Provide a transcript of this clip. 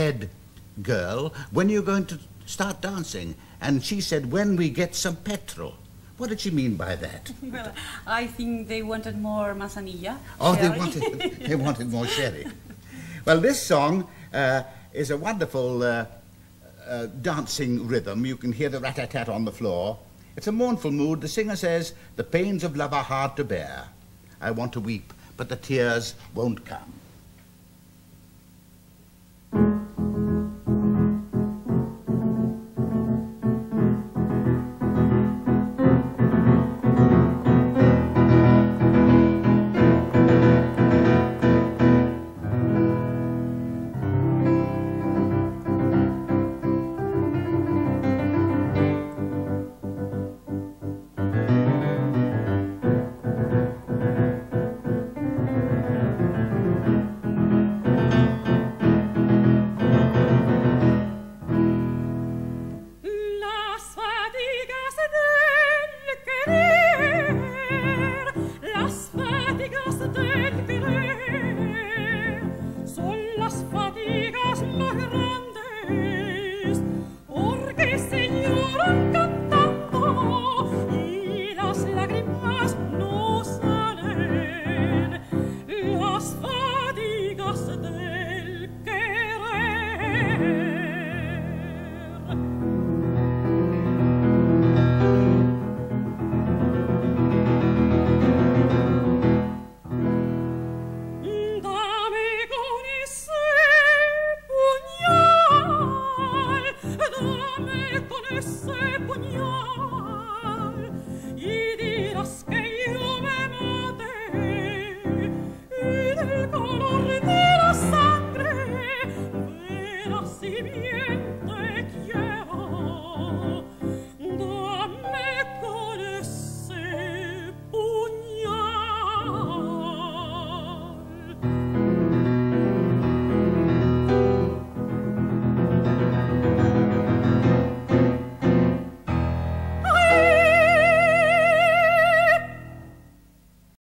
head girl, when are you going to start dancing? And she said, when we get some petrol. What did she mean by that? Well, I think they wanted more manzanilla. Oh, sherry. they wanted more sherry. Well, this song is a wonderful dancing rhythm. You can hear the rat-a-tat on the floor. It's a mournful mood. The singer says, the pains of love are hard to bear. I want to weep, but the tears won't come.